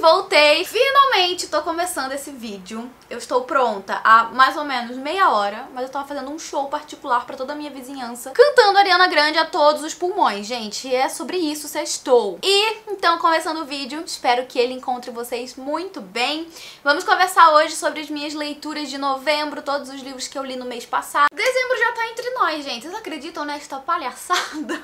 voltei. Finalmente tô começando esse vídeo. Eu estou pronta há mais ou menos meia hora, mas eu tava fazendo um show particular pra toda a minha vizinhança, cantando Ariana Grande a todos os pulmões, gente. E é sobre isso, sextou. E, então, começando o vídeo, espero que ele encontre vocês muito bem. Vamos conversar hoje sobre as minhas leituras de novembro, todos os livros que eu li no mês passado. Dezembro já tá entre nós, gente. Vocês acreditam nesta palhaçada?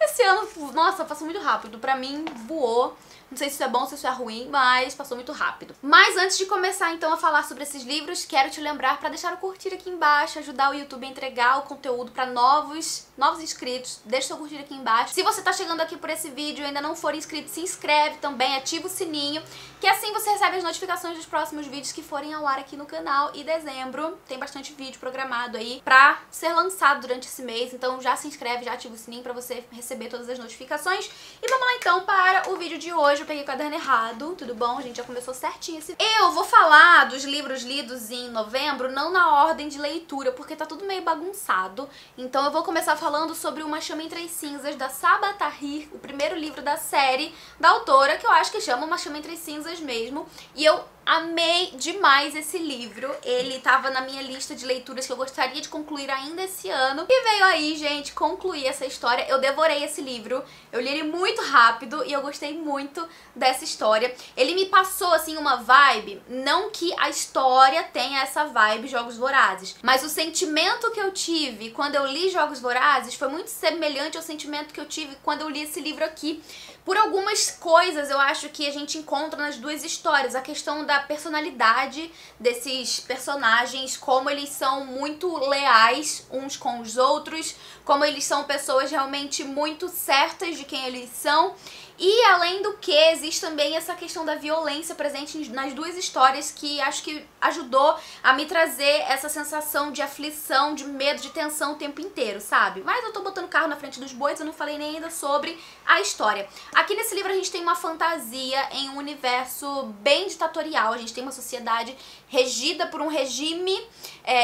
Esse ano, nossa, passou muito rápido. Pra mim, voou. Não sei se isso é bom, se isso é ruim, mas passou muito rápido. Mas antes de começar, então, a falar sobre esses livros, quero te lembrar pra deixar o curtir aqui embaixo, ajudar o YouTube a entregar o conteúdo pra novos inscritos. Deixa o seu curtir aqui embaixo. Se você tá chegando aqui por esse vídeo e ainda não for inscrito, se inscreve também, ativa o sininho, que assim você recebe as notificações dos próximos vídeos que forem ao ar aqui no canal. E dezembro tem bastante vídeo programado aí pra ser lançado durante esse mês, então já se inscreve, já ativa o sininho pra você receber todas as notificações. E vamos lá, então, para o vídeo de hoje. Eu peguei o caderno errado, tudo bom? A gente já começou certinho esse... Eu vou falar dos livros lidos em novembro, não na ordem de leitura, porque tá tudo meio bagunçado. Então eu vou começar falando sobre Uma Chama Entre as Cinzas, da Saba Tahir, o primeiro livro da série da autora, que eu acho que chama Uma Chama Entre as Cinzas mesmo. E eu amei demais esse livro. Ele tava na minha lista de leituras que eu gostaria de concluir ainda esse ano. E veio aí, gente, concluir essa história. Eu devorei esse livro, eu li ele muito rápido e eu gostei muito dessa história. Ele me passou, assim, uma vibe, não que a história tenha essa vibe Jogos Vorazes, mas o sentimento que eu tive quando eu li Jogos Vorazes foi muito semelhante ao sentimento que eu tive quando eu li esse livro aqui. Por algumas coisas, eu acho que a gente encontra nas duas histórias a questão da personalidade desses personagens, como eles são muito leais uns com os outros, como eles são pessoas realmente muito certas de quem eles são. E além do que, existe também essa questão da violência presente nas duas histórias, que acho que ajudou a me trazer essa sensação de aflição, de medo, de tensão o tempo inteiro, sabe? Mas eu tô botando o carro na frente dos bois, eu não falei nem ainda sobre a história. Aqui nesse livro a gente tem uma fantasia em um universo bem ditatorial, a gente tem uma sociedade regida por um regime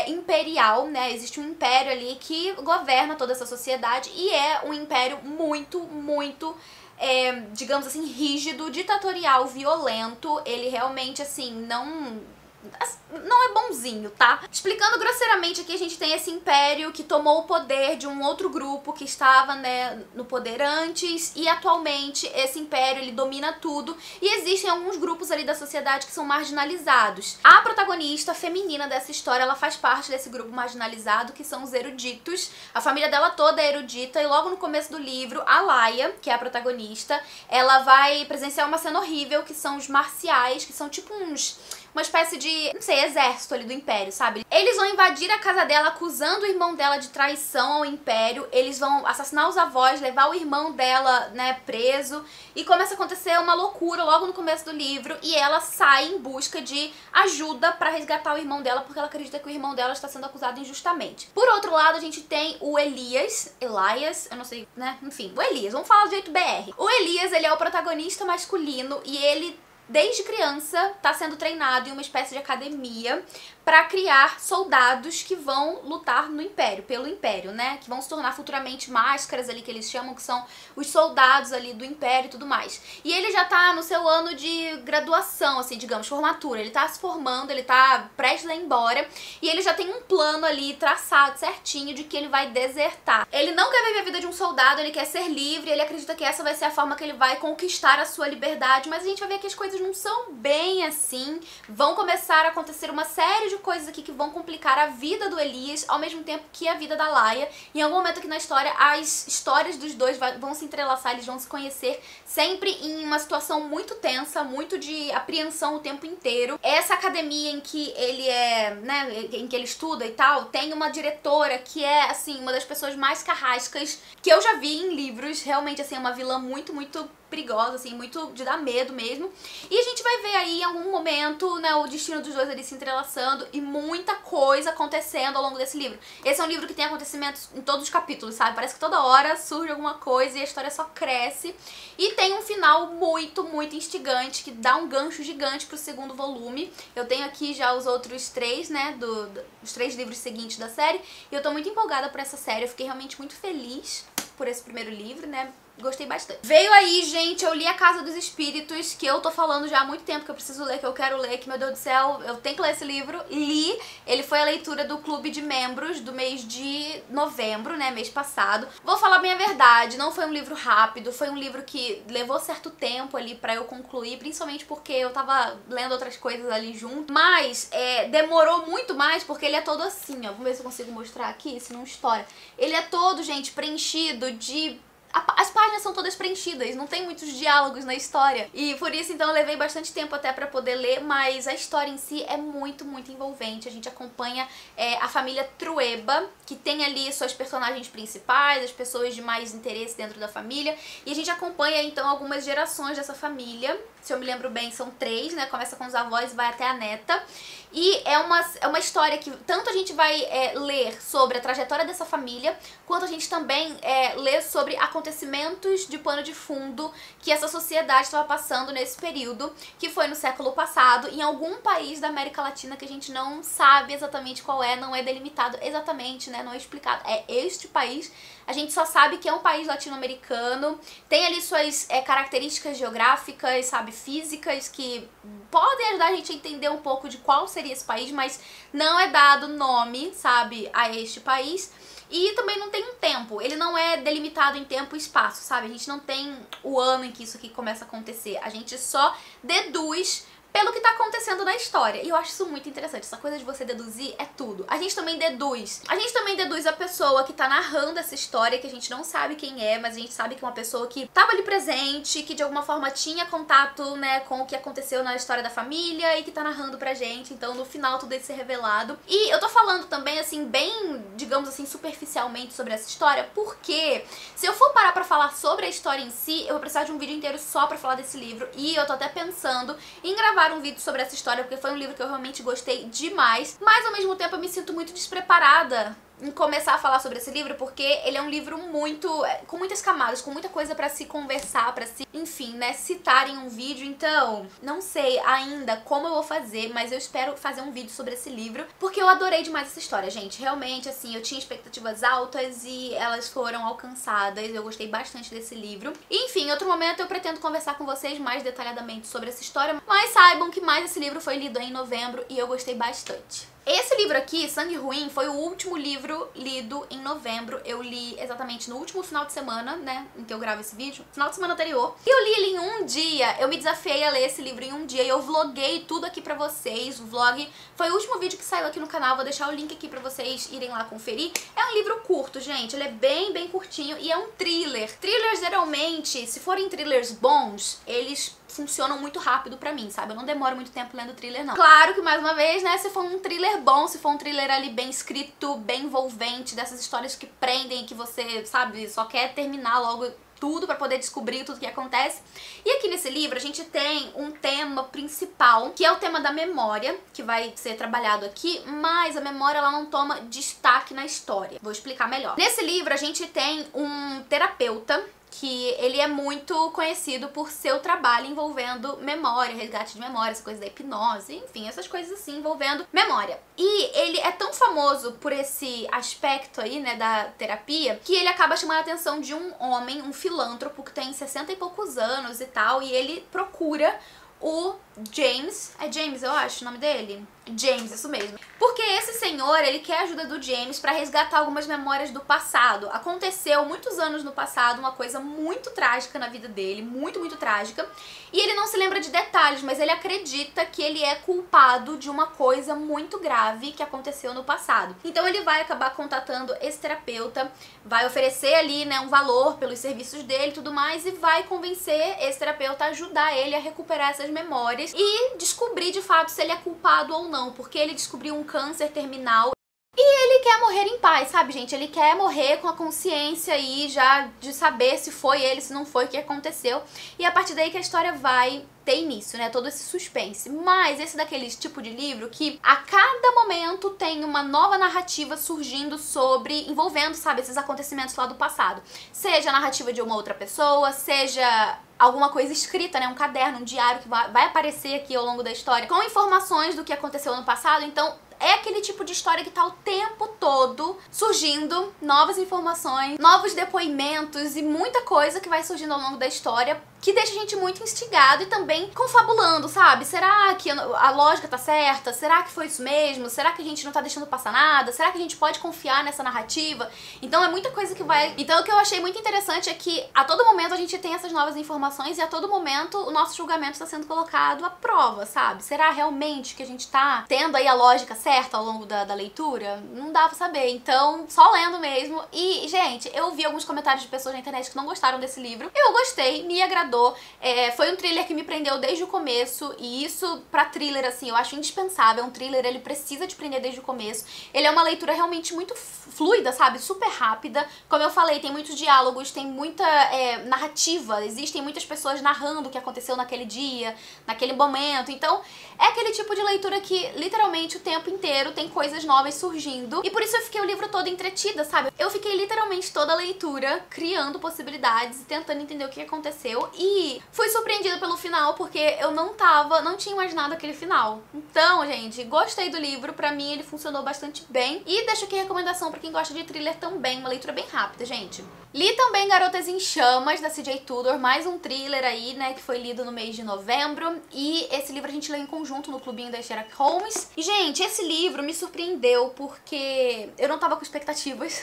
imperial, né? Existe um império ali que governa toda essa sociedade e é um império muito, muito... digamos assim, rígido, ditatorial, violento. Ele realmente, assim, não é bonzinho, tá? Explicando grosseiramente aqui, a gente tem esse império que tomou o poder de um outro grupo que estava, né, no poder antes, e atualmente esse império, ele domina tudo, e existem alguns grupos ali da sociedade que são marginalizados. A protagonista feminina dessa história, ela faz parte desse grupo marginalizado, que são os eruditos. A família dela toda é erudita, e logo no começo do livro, a Laia, que é a protagonista, ela vai presenciar uma cena horrível, que são os marciais, que são tipo uma espécie de, não sei, exército ali do Império, sabe? Eles vão invadir a casa dela acusando o irmão dela de traição ao Império, eles vão assassinar os avós, levar o irmão dela, né, preso, e começa a acontecer uma loucura logo no começo do livro, e ela sai em busca de ajuda pra resgatar o irmão dela, porque ela acredita que o irmão dela está sendo acusado injustamente. Por outro lado, a gente tem o Elias, eu não sei, né, enfim, o Elias, vamos falar do jeito BR. O Elias, ele é o protagonista masculino, e ele... desde criança tá sendo treinado em uma espécie de academia para criar soldados que vão lutar no Império, pelo Império, né? Que vão se tornar futuramente máscaras ali, que eles chamam, que são os soldados ali do Império e tudo mais. E ele já tá no seu ano de graduação, assim, digamos, formatura. Ele tá se formando, ele tá prestes a ir embora, e ele já tem um plano ali traçado certinho de que ele vai desertar. Ele não quer viver a vida de um soldado, ele quer ser livre, ele acredita que essa vai ser a forma que ele vai conquistar a sua liberdade, mas a gente vai ver que as coisas não são bem assim. Vão começar a acontecer uma série de coisas aqui que vão complicar a vida do Elias, ao mesmo tempo que a vida da Laia. Em algum momento aqui na história, as histórias dos dois vão se entrelaçar, eles vão se conhecer sempre em uma situação muito tensa, muito de apreensão o tempo inteiro. Essa academia em que ele é, né, em que ele estuda e tal, tem uma diretora que é, assim, uma das pessoas mais carrascas que eu já vi em livros. Realmente, assim, é uma vilã muito, muito perigosa, assim, muito de dar medo mesmo. E a gente vai ver aí em algum momento, né, o destino dos dois ali se entrelaçando e muita coisa acontecendo ao longo desse livro. Esse é um livro que tem acontecimentos em todos os capítulos, sabe? Parece que toda hora surge alguma coisa e a história só cresce. E tem um final muito, muito instigante, que dá um gancho gigante pro segundo volume. Eu tenho aqui já os outros três, né, os três livros seguintes da série, e eu tô muito empolgada por essa série. Eu fiquei realmente muito feliz por esse primeiro livro, né? gostei bastante. Veio aí, gente, eu li A Casa dos Espíritos, que eu tô falando já há muito tempo que eu preciso ler, que eu quero ler, que, meu Deus do céu, eu tenho que ler esse livro. Li, ele foi a leitura do clube de membros do mês de novembro, né, mês passado. Vou falar a minha verdade, não foi um livro rápido, foi um livro que levou certo tempo ali pra eu concluir, principalmente porque eu tava lendo outras coisas ali junto, mas demorou muito mais porque ele é todo assim, ó, vamos ver se eu consigo mostrar aqui, se não estoura. Ele é todo, gente, preenchido de... As páginas são todas preenchidas, não tem muitos diálogos na história. E por isso, então, eu levei bastante tempo até pra poder ler, mas a história em si é muito, muito envolvente. A gente acompanha a família Trueba, que tem ali suas personagens principais, as pessoas de mais interesse dentro da família. E a gente acompanha, então, algumas gerações dessa família. Se eu me lembro bem, são 3, né? Começa com os avós e vai até a neta. E é uma história que tanto a gente vai ler sobre a trajetória dessa família, quanto a gente também lê sobre acontecimentos de pano de fundo que essa sociedade estava passando nesse período, que foi no século passado, em algum país da América Latina que a gente não sabe exatamente qual é, não é delimitado exatamente, né? Não é explicado. É este país, a gente só sabe que é um país latino-americano, tem ali suas características geográficas, sabe, físicas, que podem ajudar a gente a entender um pouco de qual seria esse país, mas não é dado nome, sabe, a este país. E também não tem um tempo, ele não é delimitado em tempo e espaço, sabe? A gente não tem o ano em que isso aqui começa a acontecer, a gente só deduz pelo que tá acontecendo na história. E eu acho isso muito interessante, essa coisa de você deduzir é tudo. A gente também deduz a pessoa que tá narrando essa história, que a gente não sabe quem é, mas a gente sabe que é uma pessoa que tava ali presente, que de alguma forma tinha contato, né, com o que aconteceu na história da família e que tá narrando pra gente. Então, no final, tudo isso é revelado. E eu tô falando também, assim, bem, digamos assim, superficialmente sobre essa história, porque se eu for parar pra falar sobre a história em si, eu vou precisar de um vídeo inteiro só pra falar desse livro. E eu tô até pensando em gravar um vídeo sobre essa história, porque foi um livro que eu realmente gostei demais, mas ao mesmo tempo eu me sinto muito despreparada em começar a falar sobre esse livro, porque ele é um livro muito... com muitas camadas, com muita coisa pra se conversar, pra se, enfim, né, citar em um vídeo. Então, não sei ainda como eu vou fazer, mas eu espero fazer um vídeo sobre esse livro, porque eu adorei demais essa história, gente. Realmente, assim, eu tinha expectativas altas e elas foram alcançadas, eu gostei bastante desse livro. Enfim, em outro momento eu pretendo conversar com vocês mais detalhadamente sobre essa história, mas saibam que mais esse livro foi lido em novembro e eu gostei bastante. Esse livro aqui, Sangue Ruim, foi o último livro lido em novembro. Eu li exatamente no último final de semana, né, em que eu gravo esse vídeo, final de semana anterior. E eu li ele em um dia, eu me desafiei a ler esse livro em um dia e eu vloguei tudo aqui pra vocês. O vlog foi o último vídeo que saiu aqui no canal, vou deixar o link aqui pra vocês irem lá conferir. É um livro curto, gente, ele é bem, bem curtinho e é um thriller. Thrillers, geralmente, se forem thrillers bons, eles funcionam muito rápido pra mim, sabe? Eu não demoro muito tempo lendo thriller, não. Claro que, mais uma vez, né, se for um thriller bom, se for um thriller ali bem escrito, bem envolvente, dessas histórias que prendem e que você, sabe, só quer terminar logo tudo pra poder descobrir tudo que acontece. E aqui nesse livro a gente tem um tema principal, que é o tema da memória, que vai ser trabalhado aqui, mas a memória, ela não toma destaque na história. Vou explicar melhor. Nesse livro a gente tem um terapeuta, que ele é muito conhecido por seu trabalho envolvendo memória, resgate de memória, essa coisa da hipnose, enfim, essas coisas assim envolvendo memória. E ele é tão famoso por esse aspecto aí, né, da terapia, que ele acaba chamando a atenção de um homem, um filântropo que tem 60 e poucos anos e tal, e ele procura o James, é James, eu acho o nome dele? James, isso mesmo. Porque esse senhor, ele quer a ajuda do James pra resgatar algumas memórias do passado. Aconteceu muitos anos no passado uma coisa muito trágica na vida dele, muito, muito trágica, e ele não se lembra de detalhes, mas ele acredita que ele é culpado de uma coisa muito grave que aconteceu no passado. Então ele vai acabar contatando esse terapeuta, vai oferecer ali, né, um valor pelos serviços dele e tudo mais, e vai convencer esse terapeuta a ajudar ele a recuperar essas memórias e descobrir de fato se ele é culpado ou não, porque ele descobriu um câncer terminal e ele quer morrer em paz, sabe, gente? Ele quer morrer com a consciência aí já de saber se foi ele, se não foi, o que aconteceu. E a partir daí que a história vai ter início, né? Todo esse suspense. Mas esse é daquele tipo de livro que a cada momento tem uma nova narrativa surgindo sobre, envolvendo, sabe, esses acontecimentos lá do passado. Seja a narrativa de uma outra pessoa, seja alguma coisa escrita, né, um caderno, um diário que vai aparecer aqui ao longo da história, com informações do que aconteceu no passado. Então, é aquele tipo de história que tá o tempo todo surgindo novas informações, novos depoimentos e muita coisa que vai surgindo ao longo da história, que deixa a gente muito instigado e também confabulando, sabe? Será que a lógica tá certa? Será que foi isso mesmo? Será que a gente não tá deixando passar nada? Será que a gente pode confiar nessa narrativa? Então é muita coisa que vai... Então o que eu achei muito interessante é que a todo momento a gente tem essas novas informações e a todo momento o nosso julgamento está sendo colocado à prova, sabe? Será realmente que a gente tá tendo aí a lógica certa ao longo da leitura? Não dá pra saber, então só lendo mesmo. E, gente, eu vi alguns comentários de pessoas na internet que não gostaram desse livro. Eu gostei, me agradou. Foi um thriller que me prendeu desde o começo, e isso pra thriller, assim, eu acho indispensável. Um thriller, ele precisa te prender desde o começo. Ele é uma leitura realmente muito fluida, sabe? Super rápida. Como eu falei, tem muitos diálogos, tem muita narrativa, existem muitas pessoas narrando o que aconteceu naquele dia, naquele momento. Então, é aquele tipo de leitura que, literalmente, o tempo inteiro tem coisas novas surgindo. E por isso eu fiquei o livro todo entretida, sabe? Eu fiquei, literalmente, toda a leitura criando possibilidades e tentando entender o que aconteceu. E fui surpreendida pelo final, porque eu não tinha imaginado aquele final. Então, gente, gostei do livro, pra mim ele funcionou bastante bem. E deixo aqui a recomendação pra quem gosta de thriller também, uma leitura bem rápida, gente. Li também Garotas em Chamas, da CJ Tudor, mais um thriller aí, né, que foi lido no mês de novembro. E esse livro a gente leu em conjunto no clubinho da Sherlock Holmes. E, gente, esse livro me surpreendeu porque eu não tava com expectativas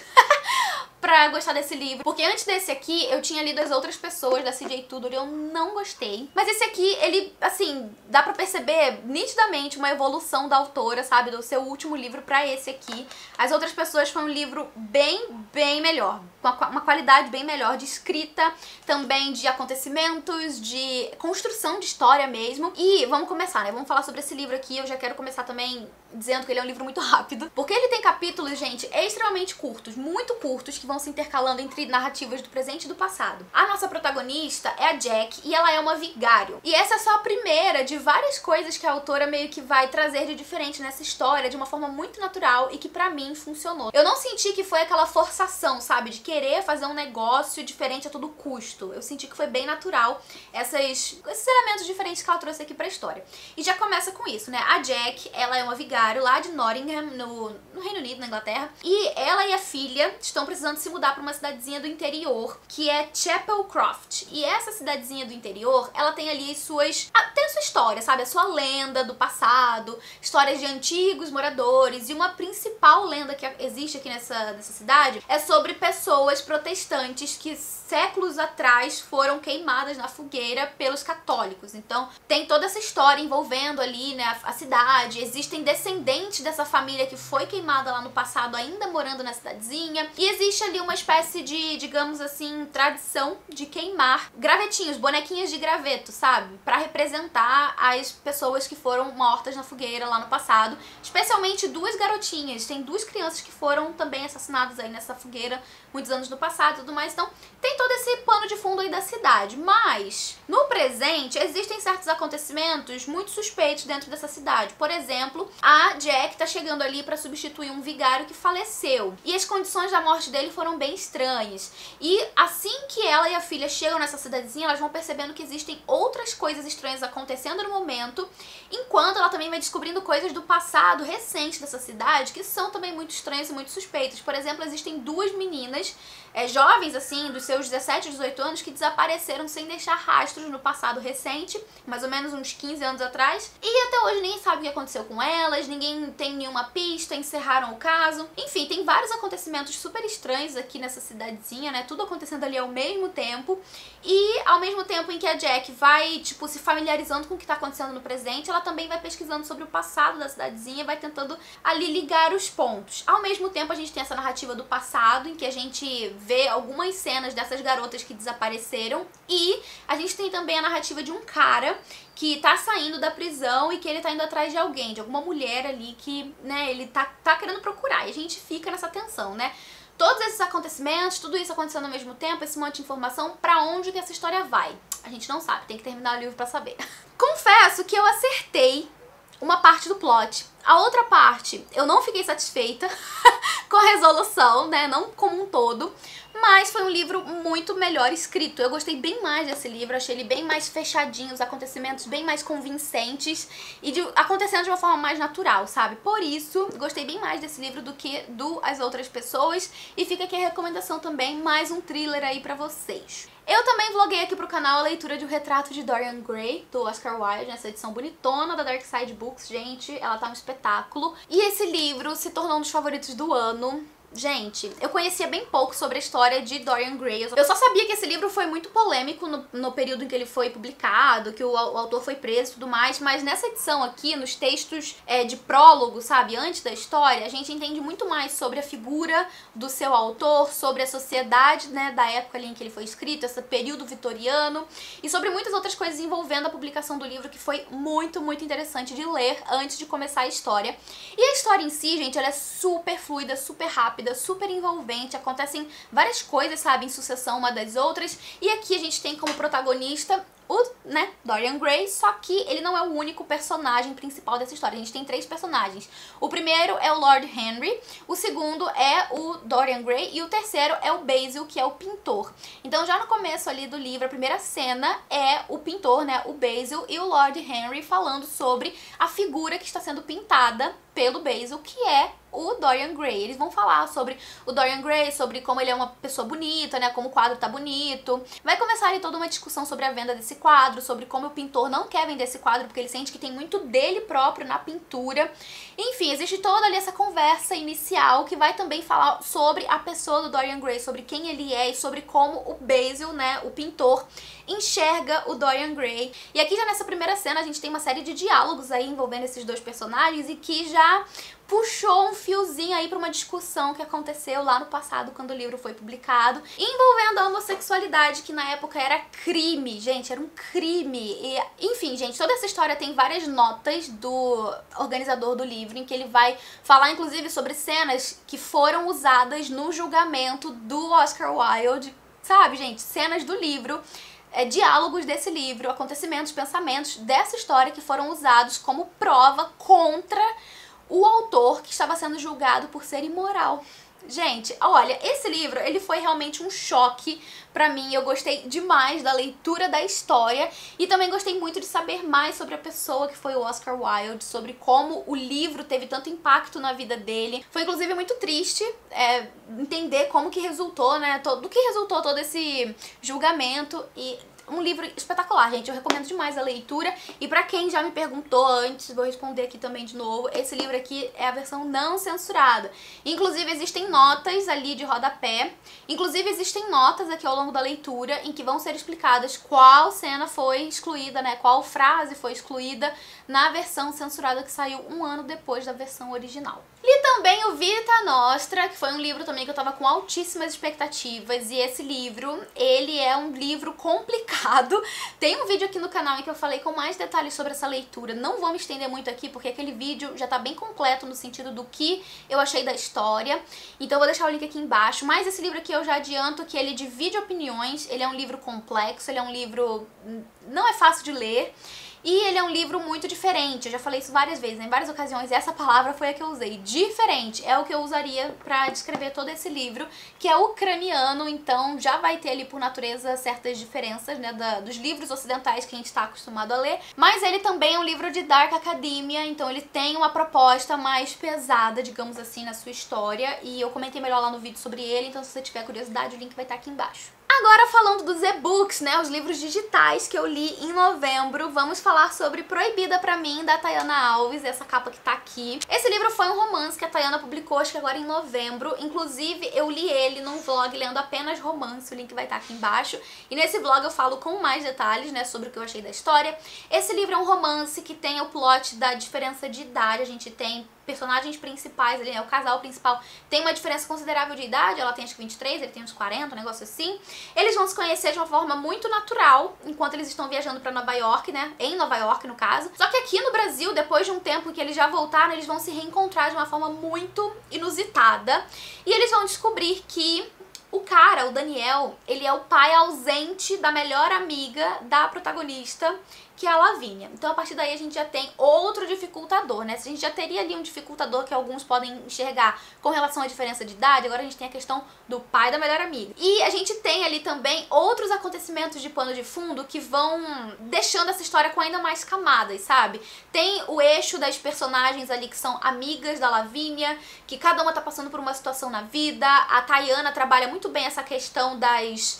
pra gostar desse livro, porque antes desse aqui eu tinha lido as outras pessoas da CJ Tudor e eu não gostei. Mas esse aqui, ele, assim, dá pra perceber nitidamente uma evolução da autora, sabe? Do seu último livro pra esse aqui. As outras pessoas foi um livro bem melhor, com uma qualidade bem melhor de escrita, também de acontecimentos, de construção de história mesmo. E vamos começar, né? Vamos falar sobre esse livro aqui. Eu já quero começar também dizendo que ele é um livro muito rápido, porque ele tem capítulos, gente, extremamente curtos, muito curtos, que vão se intercalando entre narrativas do presente e do passado. A nossa protagonista é a Jack e ela é uma vigário. E essa é só a primeira de várias coisas que a autora meio que vai trazer de diferente nessa história, de uma forma muito natural e que pra mim funcionou. Eu não senti que foi aquela forçação, sabe? De querer fazer um negócio diferente a todo custo. Eu senti que foi bem natural esses elementos diferentes que ela trouxe aqui pra história. E já começa com isso, né? A Jack, ela é uma vigário lá de Nottingham, no Reino Unido, na Inglaterra. E ela e a filha estão precisando se mudar pra uma cidadezinha do interior, que é Chapel Croft. E essa cidadezinha do interior, ela tem ali tem a sua história, sabe? A sua lenda do passado, histórias de antigos moradores. E uma principal lenda que existe aqui nessa cidade é sobre pessoas protestantes que séculos atrás foram queimadas na fogueira pelos católicos. Então tem toda essa história envolvendo ali, né, a cidade. Existem descendentes dessa família que foi queimada lá no passado, ainda morando na cidadezinha. E existe ali uma espécie de, digamos assim, tradição de queimar gravetinhos, bonequinhas de graveto, sabe? Pra representar as pessoas que foram mortas na fogueira lá no passado. Especialmente duas garotinhas. Tem duas crianças que foram também assassinadas aí nessa fogueira muitos anos no passado e tudo mais. Então tem todo esse pano de fundo aí da cidade. Mas no presente existem certos acontecimentos muito suspeitos dentro dessa cidade. Por exemplo, a Jack tá chegando ali pra substituir um vigário que faleceu. E as condições da morte dele foram bem estranhas. E assim que ela e a filha chegam nessa cidadezinha, elas vão percebendo que existem outras coisas estranhas acontecendo no momento, enquanto ela também vai descobrindo coisas do passado recente dessa cidade, que são também muito estranhas e muito suspeitas. Por exemplo, existem duas meninas jovens, assim, dos seus 17, 18 anos, que desapareceram sem deixar rastros no passado recente, mais ou menos uns 15 anos atrás, e até hoje ninguém sabe o que aconteceu com elas, ninguém tem nenhuma pista, encerraram o caso. Enfim, tem vários acontecimentos super estranhos aqui nessa cidadezinha, né, tudo acontecendo ali ao mesmo tempo. E ao mesmo tempo em que a Jack vai, tipo, se familiarizando com o que tá acontecendo no presente, ela também vai pesquisando sobre o passado da cidadezinha, vai tentando ali ligar os pontos. Ao mesmo tempo a gente tem essa narrativa do passado, em que a gente vê algumas cenas dessas garotas que desapareceram, e a gente tem também a narrativa de um cara que tá saindo da prisão e que ele tá indo atrás de alguém, de alguma mulher ali que, né, ele tá querendo procurar, e a gente fica nessa tensão, né? Todos esses acontecimentos, tudo isso acontecendo ao mesmo tempo, esse monte de informação, pra onde que essa história vai? A gente não sabe, tem que terminar o livro pra saber. Confesso que eu acertei uma parte do plot. A outra parte, eu não fiquei satisfeita com a resolução, né, não como um todo, mas foi um livro muito melhor escrito. Eu gostei bem mais desse livro, achei ele bem mais fechadinho, os acontecimentos bem mais convincentes e acontecendo de uma forma mais natural, sabe? Por isso, gostei bem mais desse livro do que do As Outras Pessoas, e fica aqui a recomendação também, mais um thriller aí pra vocês. Eu também vloguei aqui pro canal a leitura de O Retrato de Dorian Gray, do Oscar Wilde, nessa edição bonitona da Dark Side Books, gente, ela tá um espetáculo. E esse livro se tornou um dos favoritos do ano. Gente, eu conhecia bem pouco sobre a história de Dorian Gray. Eu só sabia que esse livro foi muito polêmico no período em que ele foi publicado, que o autor foi preso e tudo mais, mas nessa edição aqui, nos textos de prólogo, sabe, antes da história, a gente entende muito mais sobre a figura do seu autor, sobre a sociedade, né, da época ali em que ele foi escrito, esse período vitoriano, e sobre muitas outras coisas envolvendo a publicação do livro, que foi muito, muito interessante de ler antes de começar a história. E a história em si, gente, ela é super fluida, super rápida, super envolvente, acontecem várias coisas, sabe, em sucessão uma das outras, e aqui a gente tem como protagonista o, né, Dorian Gray, só que ele não é o único personagem principal dessa história. A gente tem três personagens. O primeiro é o Lord Henry, o segundo é o Dorian Gray e o terceiro é o Basil, que é o pintor. Então já no começo ali do livro, a primeira cena é o pintor, né, o Basil e o Lord Henry falando sobre a figura que está sendo pintada pelo Basil, que é o Dorian Gray. Eles vão falar sobre o Dorian Gray, sobre como ele é uma pessoa bonita, né, como o quadro tá bonito. Vai começar ali toda uma discussão sobre a venda desse quadro, sobre como o pintor não quer vender esse quadro porque ele sente que tem muito dele próprio na pintura. Enfim, existe toda ali essa conversa inicial que vai também falar sobre a pessoa do Dorian Gray, sobre quem ele é e sobre como o Basil, né, o pintor, enxerga o Dorian Gray. E aqui já nessa primeira cena a gente tem uma série de diálogos aí envolvendo esses dois personagens e que já puxou um fiozinho aí pra uma discussão que aconteceu lá no passado quando o livro foi publicado, envolvendo a homossexualidade, que na época era crime, gente, era um crime. E, enfim, gente, toda essa história tem várias notas do organizador do livro, em que ele vai falar, inclusive, sobre cenas que foram usadas no julgamento do Oscar Wilde, sabe, gente? Cenas do livro, diálogos desse livro, acontecimentos, pensamentos dessa história que foram usados como prova contra o autor que estava sendo julgado por ser imoral. Gente, olha, esse livro, ele foi realmente um choque pra mim. Eu gostei demais da leitura da história e também gostei muito de saber mais sobre a pessoa que foi o Oscar Wilde, sobre como o livro teve tanto impacto na vida dele. Foi, inclusive, muito triste entender como que resultou, né, do que resultou todo esse julgamento. E um livro espetacular, gente, eu recomendo demais a leitura. E pra quem já me perguntou antes, vou responder aqui também de novo, esse livro aqui é a versão não censurada. Inclusive existem notas ali de rodapé, inclusive existem notas aqui ao longo da leitura em que vão ser explicadas qual cena foi excluída, né, qual frase foi excluída na versão censurada que saiu um ano depois da versão original. Li também o Vita Nostra, que foi um livro também que eu tava com altíssimas expectativas, e esse livro, ele é um livro complicado. Tem um vídeo aqui no canal em que eu falei com mais detalhes sobre essa leitura. Não vou me estender muito aqui, porque aquele vídeo já tá bem completo no sentido do que eu achei da história. Então eu vou deixar o link aqui embaixo. Mas esse livro aqui eu já adianto que ele divide opiniões. Ele é um livro complexo, ele é um livro... não é fácil de ler. E ele é um livro muito diferente. Eu já falei isso várias vezes, né? Em várias ocasiões, essa palavra foi a que eu usei. Diferente é o que eu usaria pra descrever todo esse livro, que é ucraniano, então já vai ter ali por natureza certas diferenças, né, dos livros ocidentais que a gente tá acostumado a ler. Mas ele também é um livro de Dark Academia, então ele tem uma proposta mais pesada, digamos assim, na sua história. E eu comentei melhor lá no vídeo sobre ele, então se você tiver curiosidade, o link vai estar aqui embaixo. Agora, falando dos e-books, né, os livros digitais que eu li em novembro, vamos falar sobre Proibida Pra Mim, da Tayana Alves, essa capa que tá aqui. Esse livro foi um romance que a Tayana publicou, acho que agora em novembro. Inclusive, eu li ele num vlog lendo apenas romance, o link vai estar aqui embaixo. E nesse vlog eu falo com mais detalhes, né, sobre o que eu achei da história. Esse livro é um romance que tem o plot da diferença de idade, a gente tem personagens principais ali, né, o casal principal tem uma diferença considerável de idade, ela tem acho que 23, ele tem uns 40, um negócio assim. Eles vão se conhecer de uma forma muito natural enquanto eles estão viajando pra Nova York, né, em Nova York no caso. Só que aqui no Brasil, depois de um tempo que eles já voltaram, eles vão se reencontrar de uma forma muito inusitada e eles vão descobrir que o cara, o Daniel, ele é o pai ausente da melhor amiga da protagonista, que é a Lavínia. Então, a partir daí, a gente já tem outro dificultador, né? Se a gente já teria ali um dificultador que alguns podem enxergar com relação à diferença de idade, agora a gente tem a questão do pai da melhor amiga. E a gente tem ali também outros acontecimentos de pano de fundo que vão deixando essa história com ainda mais camadas, sabe? Tem o eixo das personagens ali que são amigas da Lavínia, que cada uma tá passando por uma situação na vida. A Tayana trabalha muito bem essa questão das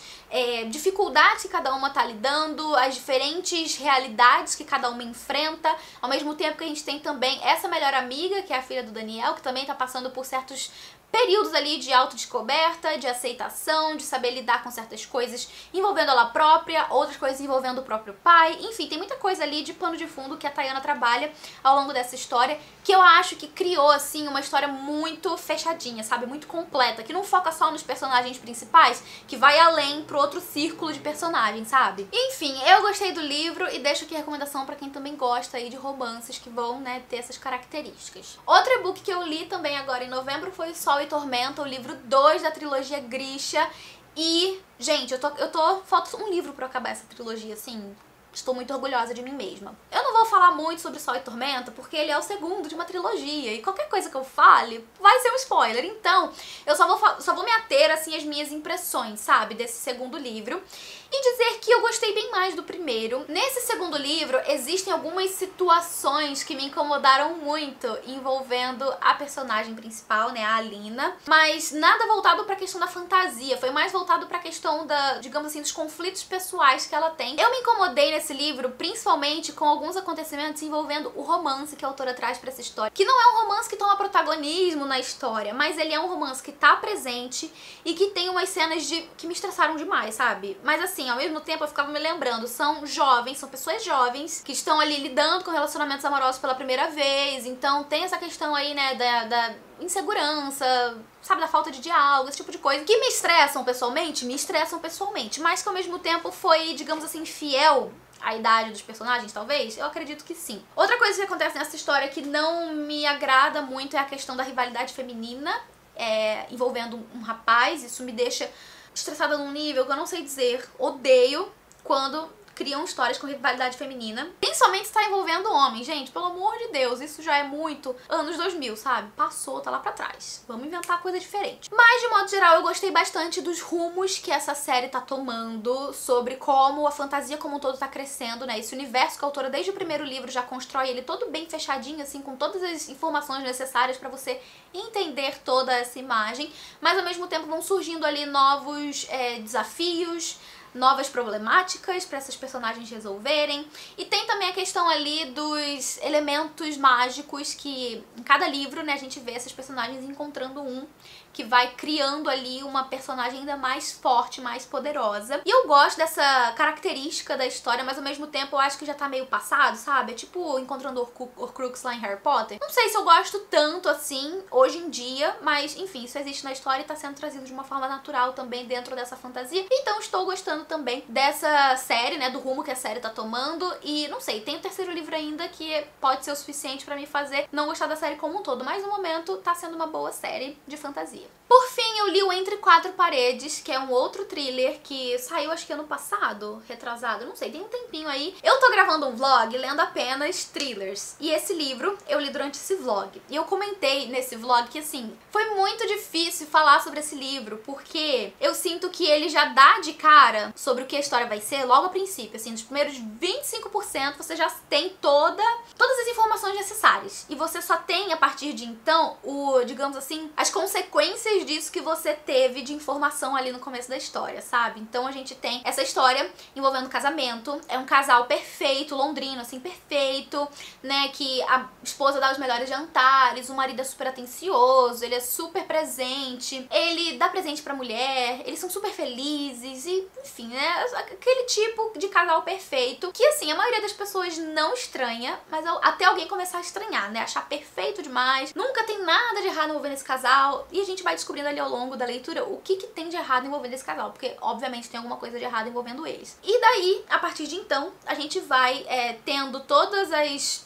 dificuldades que cada uma tá lidando, as diferentes realidades que cada uma enfrenta, ao mesmo tempo que a gente tem também essa melhor amiga, que é a filha do Daniel, que também tá passando por certos períodos ali de autodescoberta, de aceitação, de saber lidar com certas coisas envolvendo ela própria, outras coisas envolvendo o próprio pai, enfim, tem muita coisa ali de pano de fundo que a Tayana trabalha ao longo dessa história, que eu acho que criou, assim, uma história muito fechadinha, sabe, muito completa, que não foca só nos personagens principais, que vai além pro outro círculo de personagens, sabe? Enfim, eu gostei do livro e deixo aqui a recomendação pra quem também gosta aí de romances que vão, né, ter essas características. Outro e-book que eu li também agora em novembro foi o Sol e Tormenta, o livro 2 da trilogia Grisha. E, gente, falta um livro pra acabar essa trilogia, assim. Estou muito orgulhosa de mim mesma. Eu não vou falar muito sobre Sol e Tormenta, porque ele é o segundo de uma trilogia, e qualquer coisa que eu fale vai ser um spoiler. Então, eu só vou me ater, assim, às minhas impressões, sabe, desse segundo livro, e dizer que eu gostei bem mais do primeiro. Nesse segundo livro, existem algumas situações que me incomodaram muito envolvendo a personagem principal, né, a Alina, mas nada voltado pra questão da fantasia, foi mais voltado pra questão da, digamos assim, dos conflitos pessoais que ela tem. Eu me incomodei nesse livro, principalmente com alguns acontecimentos envolvendo o romance que a autora traz pra essa história, que não é um romance que toma protagonismo na história, mas ele é um romance que tá presente e que tem umas cenas que me estressaram demais, sabe? Mas assim, ao mesmo tempo eu ficava me lembrando, são pessoas jovens que estão ali lidando com relacionamentos amorosos pela primeira vez, então tem essa questão aí, né, da insegurança, sabe, da falta de diálogo, esse tipo de coisa, que me estressam pessoalmente, mas que ao mesmo tempo foi, digamos assim, fiel a idade dos personagens, talvez? Eu acredito que sim. Outra coisa que acontece nessa história que não me agrada muito é a questão da rivalidade feminina, envolvendo um rapaz. Isso me deixa estressada num nível que eu não sei dizer. Odeio quando criam histórias com rivalidade feminina, principalmente se tá envolvendo homens, gente, pelo amor de Deus, isso já é muito anos 2000, sabe? Passou, tá lá pra trás, vamos inventar coisa diferente. Mas, de modo geral, eu gostei bastante dos rumos que essa série tá tomando, sobre como a fantasia como um todo tá crescendo, né? Esse universo que a autora, desde o primeiro livro, já constrói ele todo bem fechadinho, assim, com todas as informações necessárias pra você entender toda essa imagem, mas, ao mesmo tempo, vão surgindo ali novos desafios, novas problemáticas para essas personagens resolverem. E tem também a questão ali dos elementos mágicos que em cada livro, né, a gente vê essas personagens encontrando um que vai criando ali uma personagem ainda mais forte, mais poderosa. E eu gosto dessa característica da história, mas ao mesmo tempo eu acho que já tá meio passado, sabe? É tipo encontrando Horcrux lá em Harry Potter. Não sei se eu gosto tanto assim hoje em dia, mas enfim, isso existe na história e tá sendo trazido de uma forma natural também dentro dessa fantasia. Então estou gostando também dessa série, né, do rumo que a série tá tomando, e não sei, tem o terceiro livro ainda que pode ser o suficiente pra me fazer não gostar da série como um todo, mas no momento tá sendo uma boa série de fantasia. Por fim, eu li o Entre Quatro Paredes, que é um outro thriller que saiu acho que ano passado, retrasado, não sei, tem um tempinho aí. Eu tô gravando um vlog lendo apenas thrillers, e esse livro eu li durante esse vlog, e eu comentei nesse vlog que, assim, foi muito difícil falar sobre esse livro, porque eu sinto que ele já dá de cara sobre o que a história vai ser logo a princípio, assim, nos primeiros 25% você já tem todas as informações necessárias, e você só tem a partir de então digamos assim, as consequências disso que você teve de informação ali no começo da história, sabe? Então a gente tem essa história envolvendo casamento, é um casal perfeito, londrino, assim, perfeito, né, que a esposa dá os melhores jantares, o marido é super atencioso, ele é super presente, ele dá presente pra mulher, eles são super felizes e, enfim, né? Aquele tipo de casal perfeito que, assim, a maioria das pessoas não estranha, mas até alguém começar a estranhar, né? Achar perfeito demais, nunca tem nada de errado envolvendo esse casal, e a gente vai descobrindo ali ao longo da leitura o que tem de errado envolvendo esse casal, porque obviamente tem alguma coisa de errado envolvendo eles. E daí, a partir de então, a gente vai tendo todas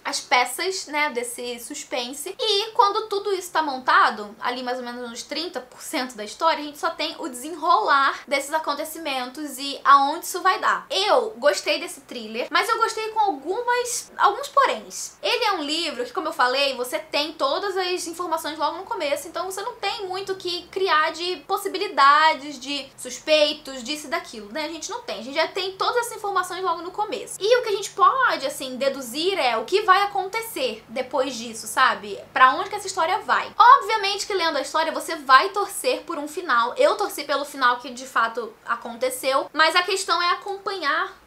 as peças, né, desse suspense, e quando tudo isso tá montado, ali mais ou menos uns 30% da história, a gente só tem o desenrolar desses acontecimentos e aonde isso vai dar. Eu gostei desse thriller, mas eu gostei com alguns poréns. Ele é um livro que, como eu falei, você tem todas as informações logo no começo, então você não tem muito o que criar de possibilidades, de suspeitos, disso e daquilo, né? A gente não tem. A gente já tem todas essas informações logo no começo. E o que a gente pode, assim, deduzir é o que vai acontecer depois disso, sabe? Pra onde que essa história vai. Obviamente que lendo a história você vai torcer por um final. Eu torci pelo final que de fato aconteceu, mas a questão é acompanhar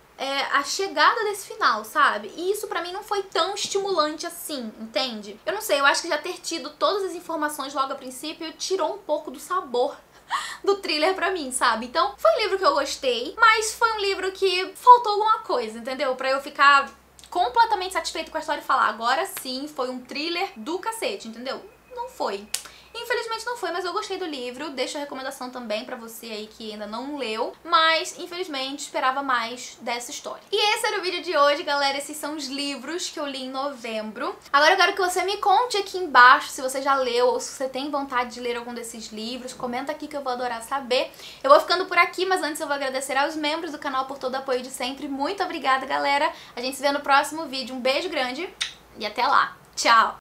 a chegada desse final, sabe? E isso pra mim não foi tão estimulante assim, entende? Eu não sei, eu acho que já ter tido todas as informações logo a princípio tirou um pouco do sabor do thriller pra mim, sabe? Então, foi um livro que eu gostei, mas foi um livro que faltou alguma coisa, entendeu? Pra eu ficar completamente satisfeito com a história e falar, agora sim, foi um thriller do cacete, entendeu? Não foi. Infelizmente não foi, mas eu gostei do livro, deixo a recomendação também pra você aí que ainda não leu, mas infelizmente esperava mais dessa história. E esse era o vídeo de hoje, galera, esses são os livros que eu li em novembro. Agora eu quero que você me conte aqui embaixo se você já leu ou se você tem vontade de ler algum desses livros, comenta aqui que eu vou adorar saber. Eu vou ficando por aqui, mas antes eu vou agradecer aos membros do canal por todo o apoio de sempre, muito obrigada, galera, a gente se vê no próximo vídeo, um beijo grande e até lá, tchau!